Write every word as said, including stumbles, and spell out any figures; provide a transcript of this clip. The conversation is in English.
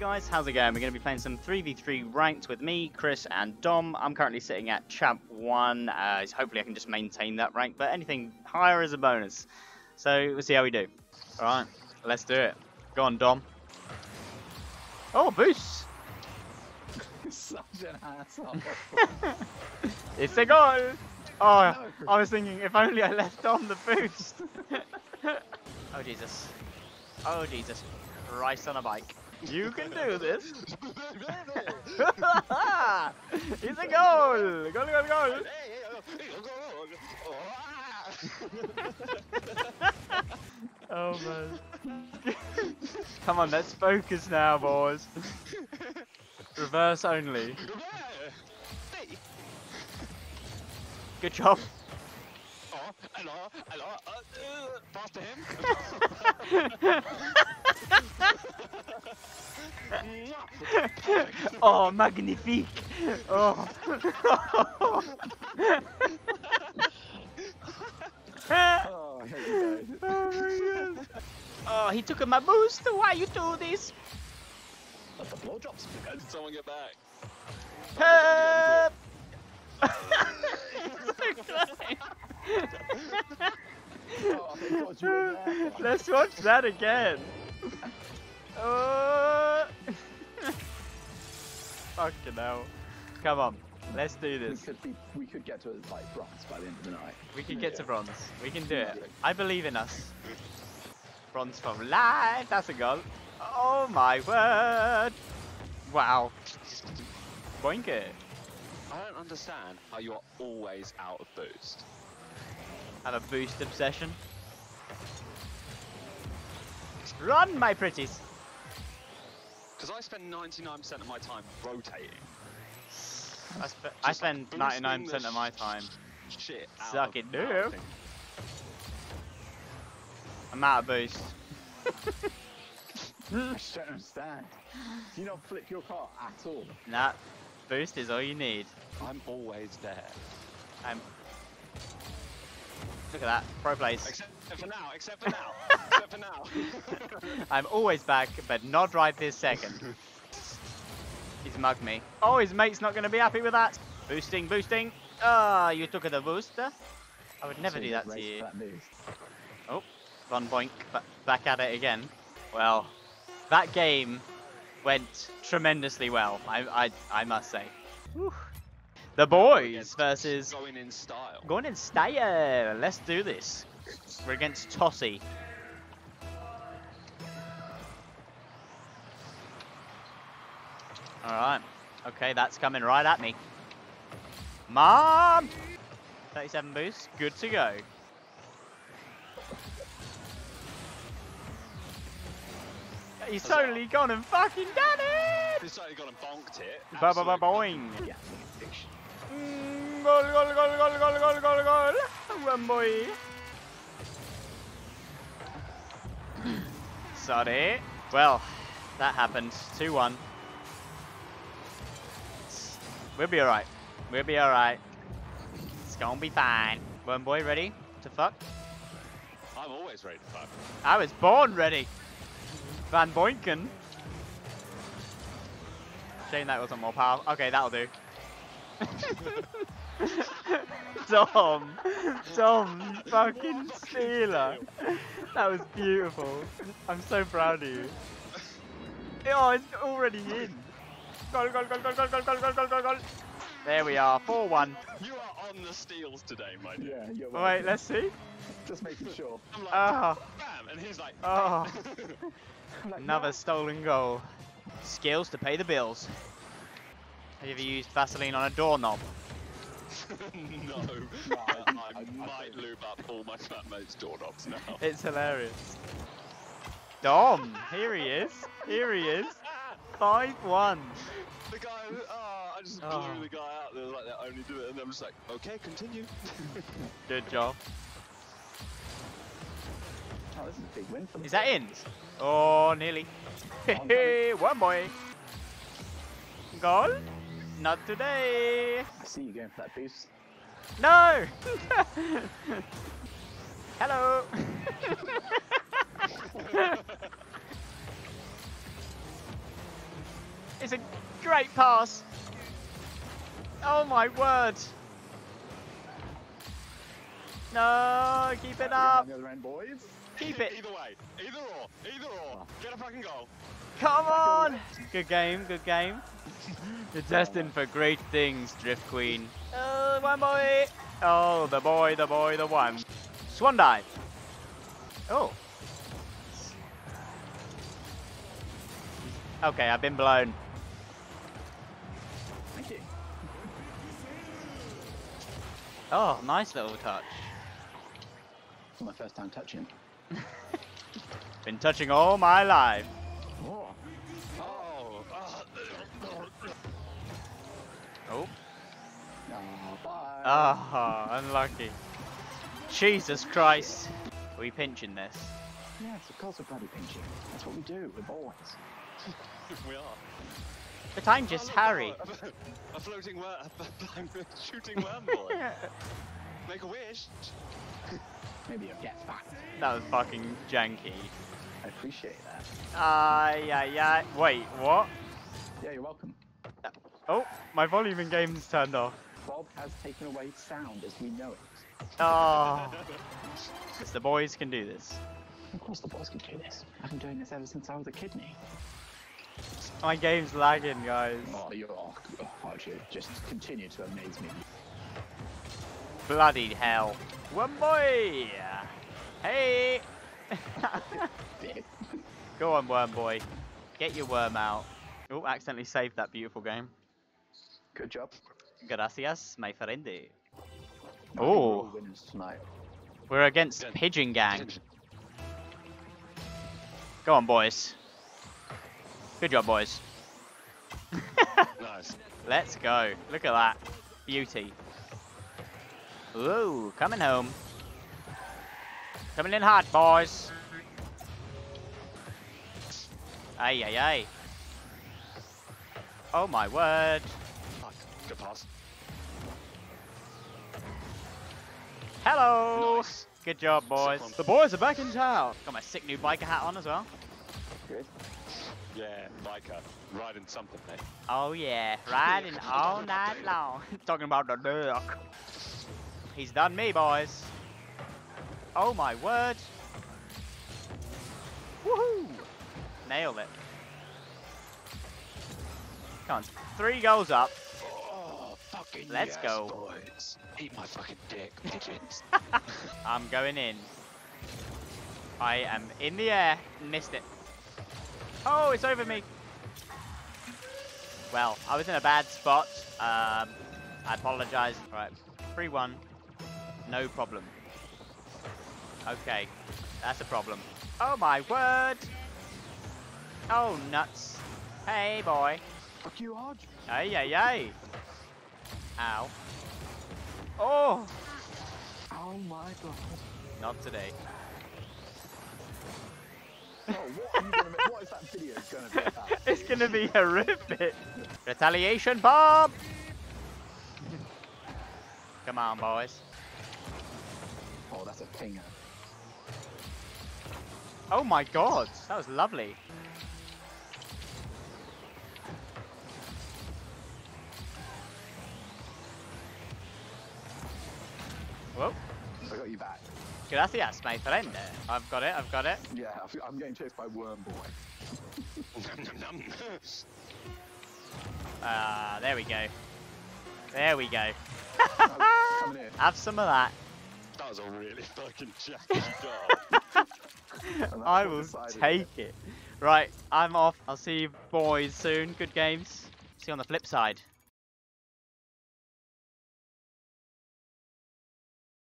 guys, how's it going? We're going to be playing some three v three ranked with me, Chris, and Dom. I'm currently sitting at champ one, uh, so hopefully I can just maintain that rank, but anything higher is a bonus. So we'll see how we do. Alright, let's do it. Go on, Dom. Oh, boost! Such an asshole. It's a goal! Oh, I was thinking, if only I left Dom the boost! Oh, Jesus. Oh, Jesus. Christ on a bike. You can do this! It's a goal! Goal, goal, goal! Oh man. Come on, let's focus now, boys. Reverse only. Good job. Pass to him. Oh, magnifique! Oh. Oh, here you go. Oh my god! Oh, he took my boost. Why you do this? That's the blowjobs. Someone get back. Help! Oh, God, you let's watch that again. Uh... Fucking hell. Come on, let's do this. We could, be, we could get to like bronze by the end of the night. We could get yeah. to bronze. We can do it. I believe in us. Bronze from life. That's a goal. Oh my word. Wow. Boink it. I don't understand how you are always out of boost. Have a boost obsession. Run, my pretties! Because I spend ninety-nine percent of my time rotating. I, spe Just I spend ninety-nine percent of my time. Shit. Suck it, dude. I'm out of boost. I just don't understand. Do you not flip your car at all? Nah. Boost is all you need. I'm always there. I'm. Look at that. Pro plays. Except for now. Except for now. Except for now. I'm always back, but not right this second. He's mugged me. Oh, his mate's not going to be happy with that. Boosting, boosting. Ah, oh, you took the booster. I would never so do that to you. That oh, run boink. But back at it again. Well, that game went tremendously well. I I I must say. Whew. The boys versus going in style. Going in style. Let's do this. We're against Tossie. All right. Okay, that's coming right at me. Mom. thirty-seven boost. Good to go. He's totally gone and fucking done it! He's totally gone and bonked it. Ba ba ba boing! Yeah, fiction. Mm, goal, goal, goal, goal, goal, goal, goal, goal! Run, boy! Sorry. Well, that happened. two one. We'll be alright. We'll be alright. It's gonna be fine. Run, boy, ready to fuck? I'm always ready to fuck. I was born ready! Van Boinken. Shame that wasn't more powerful. Okay, that'll do. Dom. Dom. Fucking stealer. That was beautiful. I'm so proud of you. Oh, it's already in. Goal, goal, goal, goal, goal, goal, goal, goal, goal, goal. There we are. four one. You are on the steals today, my dear. Yeah, you're right. Wait, let's see. Just making sure. I'm like, oh. Bam, and he's like, oh. Another stolen goal. Skills to pay the bills. Have you ever used Vaseline on a doorknob? No, but I might lube up all my flatmates' doorknobs now. It's hilarious. Dom, here he is. Here he is. five one. The guy, oh, I just blew oh. the guy out. They're like, they only do it, and I'm just like, okay, continue. Good job. Oh, this is a big win for me. Is that in? Oh, nearly. Hey, one boy. Goal? Not today. I see you going for that boost. No! Hello! It's a great pass. Oh my word. No, keep it up. Keep it. Either way. Either or. Either or. Get a fucking goal. Come on. Good game. Good game. You're destined for great things, Drift Queen. Oh, one boy. Oh, the boy, the boy, the one. Swan dive. Oh. Okay, I've been blown. Thank you. Oh, nice little touch. It's my first time touching. Been touching all my life. Oh. Oh. Oh. Ah, oh, unlucky. Jesus Christ. Are we pinching this? Yes, of course we're bloody pinching. That's what we do with boys. We are. But I'm just oh, Harry. Look, a, a floating worm. I'm shooting worm boy. Make a wish. Maybe you'll get fucked. That was fucking janky. I appreciate that. Ah, uh, yeah, yeah. Wait, what? Yeah, you're welcome. Oh, my volume in game's turned off. Bob has taken away sound as we know it. Oh. The boys can do this. Of course the boys can do this. I've been doing this ever since I was a kidney. My game's lagging, guys. Oh, you are. Oh, just continue to amaze me. Bloody hell. One boy! Hey! Go on, worm boy. Get your worm out. Oh, accidentally saved that beautiful game. Good job. Gracias, my friendy. Oh, we're against Pigeon Gang. Go on, boys. Good job, boys. Nice. Let's go. Look at that beauty. Ooh, coming home. Coming in hard, boys. Ay, ay, ay. Oh my word. Good pass. Hello. Nice. Good job, boys. The boys are back in town. Got my sick new biker hat on as well. Good. Yeah, biker. Riding something, mate. Oh yeah, riding all night long. Talking about the duck. He's done me, boys. Oh my word. Woohoo! Nailed it. Come on, three goals up. Oh, fucking let's yes, go. Boys. Eat my fucking dick, pigeons. I'm going in. I am in the air. Missed it. Oh, it's over me. Well, I was in a bad spot. Um, I apologise. Right, three one. No problem. Okay, that's a problem. Oh my word. Oh, nuts. Hey, boy. Fuck you, Hodge. Ay, ay, ay. Ow. Oh! Oh my god. Not today. Oh, what, are you gonna make? What is that video going to be about? It's going to be horrific. Retaliation, Bob! Come on, boys. Oh, that's a pinger. Oh my god, that was lovely. Whoa. I got you back. Gracias, my friend. I've got it, I've got it. Yeah, I'm getting chased by Worm Boy. Ah, uh, there we go. There we go. Have some of that. That was a really fucking jacky job. I will take it. Right, I'm off. I'll see you boys soon. Good games. See you on the flip side.